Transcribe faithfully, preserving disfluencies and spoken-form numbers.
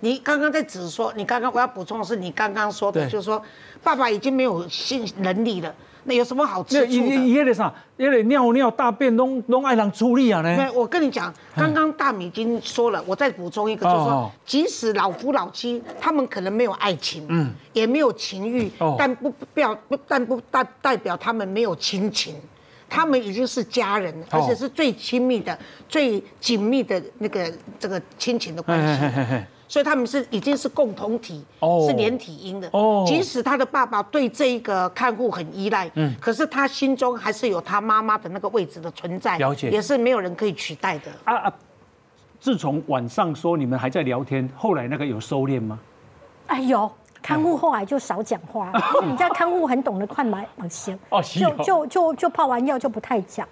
你刚刚在指说，你刚刚我要补充的是，你刚刚说的，就是说爸爸已经没有性能力了，那有什么好吃醋的？伊伊迄个啥，迄个尿尿大便拢拢爱人处理啊呢？对，我跟你讲，刚刚大米已经说了，我再补充一个，就是说，即使老夫老妻，他们可能没有爱情，嗯，也没有情欲，但不表但不代代表他们没有亲情。 他们已经是家人了，而且是最亲密的、最紧密的那个这个亲情的关系，所以他们是已经是共同体，是连体婴的。即使他的爸爸对这一个看护很依赖，可是他心中还是有他妈妈的那个位置的存在，也是没有人可以取代的。啊啊！自从晚上说你们还在聊天，后来那个有收敛吗？哎呦。 看护后来就少讲话，你知道看护很懂得快买往先，就就就就泡完药就不太讲。